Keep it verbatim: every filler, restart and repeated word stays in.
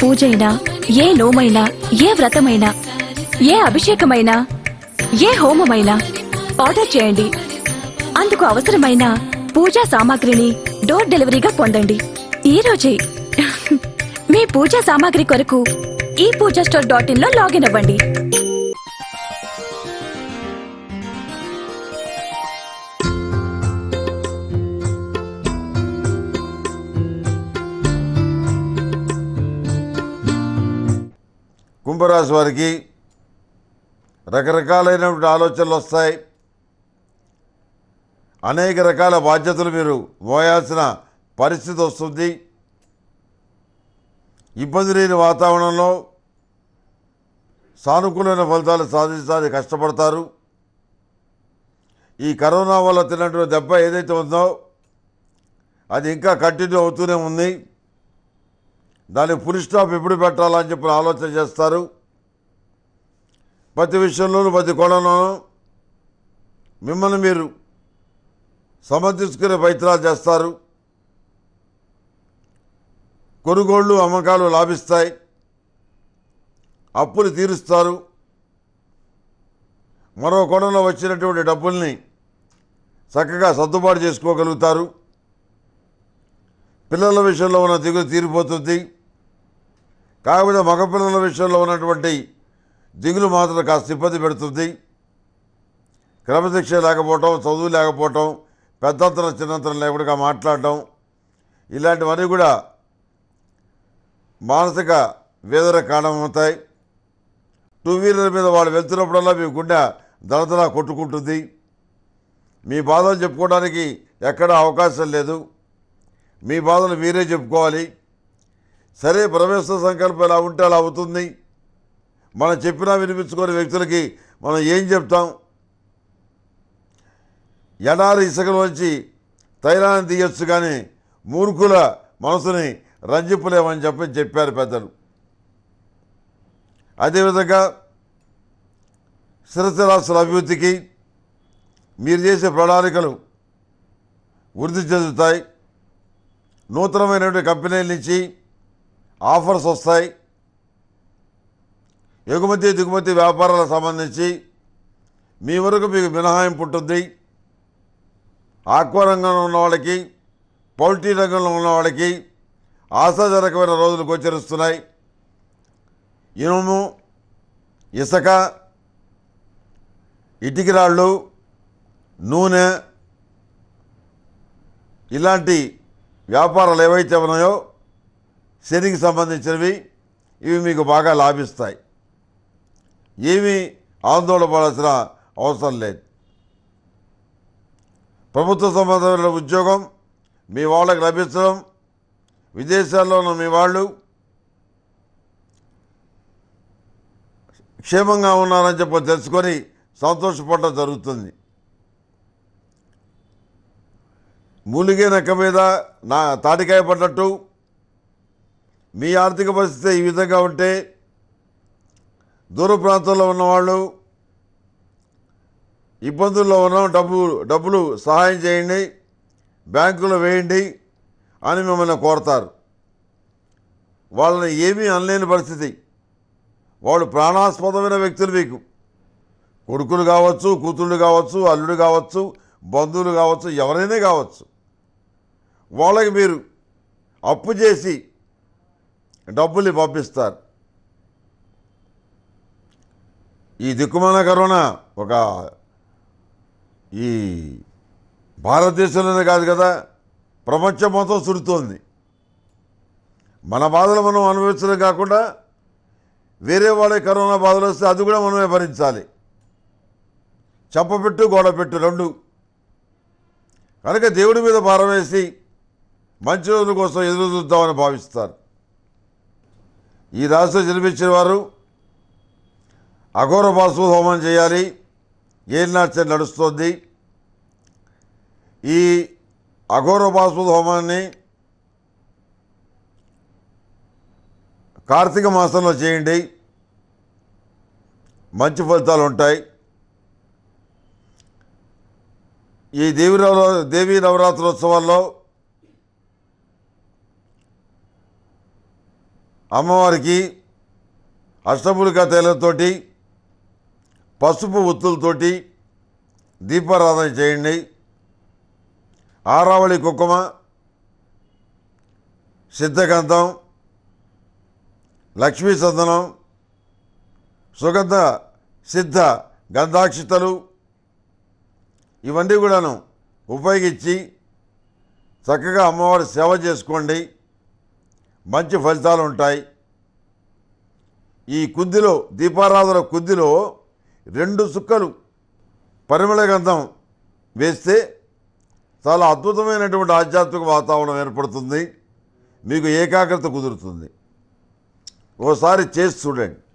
పూజైనా ఏ నోమైనా ఏ వ్రతమైనా ఏ అభిషేకమైనా ఏ హోమమైనా ఆర్డర్ చేయండి. అందుకు అవసరమైన పూజా సామాగ్రిని డోర్ డెలివరీగా పొందండి. ఈ రోజే మీ పూజా సామాగ్రి కొరకు ఈ పూజా స్టోర్ డాట్ ఇన్ లో లాగిన్ అవ్వండి. కుంభరాశి వారికి రకరకాలైనటువంటి ఆలోచనలు వస్తాయి. అనేక రకాల బాధ్యతలు మీరు మోయాల్సిన పరిస్థితి వస్తుంది. ఇబ్బంది లేని వాతావరణంలో సానుకూలమైన ఫలితాలు సాధించడానికి కష్టపడతారు. ఈ కరోనా వల్ల తిన్నటువంటి దెబ్బ ఏదైతే ఉందో అది ఇంకా కంటిన్యూ అవుతూనే ఉంది. దానికి ఫుల్ స్టాప్ ఎప్పుడు పెట్టాలని చెప్పి ఆలోచన చేస్తారు. ప్రతి విషయంలోనూ ప్రతి కోణంలోనూ మిమ్మల్ని మీరు సమర్థించుకునే ప్రయత్నాలు చేస్తారు. కొనుగోళ్ళు అమ్మకాలు లాభిస్తాయి. అప్పులు తీరుస్తారు. మరో కోణంలో వచ్చినటువంటి డబ్బుల్ని చక్కగా సర్దుబాటు చేసుకోగలుగుతారు. పిల్లల విషయంలో ఉన్న దిగులు తీరిపోతుంది. కాకపోతే మగపిల్లల విషయంలో ఉన్నటువంటి దిగులు మాత్రం కాస్త ఇబ్బంది పెడుతుంది. క్రమశిక్షణ లేకపోవటం, చదువు లేకపోవటం, పెద్దంతరం చిన్నంతరం లేకుండా మాట్లాడటం, ఇలాంటివన్నీ కూడా మానసిక వేదన కారణమవుతాయి. టూ వీలర్ మీద వాళ్ళు వెళ్తున్నప్పుడల్లా మీ గుండె దళదలా కొట్టుకుంటుంది. మీ బాధలు చెప్పుకోవడానికి ఎక్కడా అవకాశం లేదు. మీ బాధలు మీరే చెప్పుకోవాలి. సరే, ప్రవేశ సంకల్పం ఎలా ఉంటే అలా అవుతుంది. మనం చెప్పినా వినిపించుకునే వ్యక్తులకి మనం ఏం చెప్తాం? ఎడారి ఇసుకలోంచి తైలాన్ని తీయొచ్చు, కానీ మూర్ఖుల మనసుని రంజింపలేమని చెప్పి చెప్పారు పెద్దలు. అదేవిధంగా స్థిరరాశుల అభివృద్ధికి మీరు చేసే ప్రణాళికలు వృద్ధి చెందుతాయి. నూతనమైనటువంటి కంపెనీల నుంచి ఆఫర్స్ వస్తాయి. ఎగుమతి దిగుమతి వ్యాపారాలకు సంబంధించి మీ వరకు మీకు మినహాయింపు ఉంటుంది. ఆక్వా రంగంలో ఉన్న వాళ్ళకి, పౌల్ట్రీ రంగంలో ఉన్న వాళ్ళకి ఆశాజనకమైన రోజులు గోచరిస్తున్నాయి. ఇనుము, ఇసుక, ఇటుకిరాళ్ళు, నూనె ఇలాంటి వ్యాపారాలు ఏవైతే ఉన్నాయో శనికి సంబంధించినవి, ఇవి మీకు బాగా లాభిస్తాయి. ఏమీ ఆందోళన పడాల్సిన అవసరం లేదు. ప్రభుత్వ సంబంధమైన ఉద్యోగం మీ వాళ్ళకి లభించడం, విదేశాల్లో ఉన్న మీ వాళ్ళు క్షేమంగా ఉన్నారని చెప్పి తెలుసుకొని సంతోషపడడం జరుగుతుంది. మూలిగే నక్క మీద నా తాటికాయ పడ్డట్టు మీ ఆర్థిక పరిస్థితి ఈ విధంగా ఉంటే దూర ప్రాంతాల్లో ఉన్నవాళ్ళు ఇబ్బందుల్లో ఉన్న డబ్బు డబ్బులు సహాయం చేయండి, బ్యాంకులో వేయండి అని మిమ్మల్ని కోరతారు. వాళ్ళని ఏమీ అనలేని పరిస్థితి. వాళ్ళు ప్రాణాస్పదమైన వ్యక్తులు. మీకు కొడుకులు కావచ్చు, కూతుళ్ళు కావచ్చు, అల్లుడు కావచ్చు, బంధువులు కావచ్చు, ఎవరైనా కావచ్చు. వాళ్ళకి మీరు అప్పు చేసి డబ్బులు పంపిస్తారు. ఈ దిక్కుమాల కరోనా ఒక ఈ భారతదేశంలోనే కాదు కదా, ప్రపంచం మొత్తం సుడుతోంది. మన బాధలు మనం అనుభవించడం కాకుండా వేరే వాళ్ళే కరోనా బాధలు వస్తే అది కూడా మనమే భరించాలి. చంపపెట్టు గోడ పెట్టు రెండు. కనుక దేవుడి మీద భారం వేసి మంచి రోజుల కోసం ఎదురు చూద్దామని భావిస్తారు. ఈ రాశిలో జన్మించిన వారు అఘోర బాసు హోమం చేయాలి. ఏలినాచ నడుస్తుంది. ఈ అఘోర బాసు హోమాన్ని కార్తీక మాసంలో చేయండి. మంచి ఫలితాలు ఉంటాయి. ఈ దేవి నవ దేవీ నవరాత్రోత్సవాల్లో అమ్మవారికి అష్టభుజ తేలతోటి పసుపు ఒత్తులతోటి దీపారాధన చేయండి. ఆరావళి కుక్కుమ, సిద్ధగంధం, లక్ష్మీ సందనం, సుగంధ సిద్ధ గంధాక్షితలు ఇవన్నీ కూడాను ఉపయోగించి చక్కగా అమ్మవారి సేవ చేసుకోండి. మంచి ఫలితాలు ఉంటాయి. ఈ కుందిలో, దీపారాధన కుందిలో రెండు సుక్కలు పరిమళ గంధం వేస్తే చాలా అద్భుతమైనటువంటి ఆధ్యాత్మిక వాతావరణం ఏర్పడుతుంది. మీకు ఏకాగ్రత కుదురుతుంది. ఓసారి చేసి చూడండి.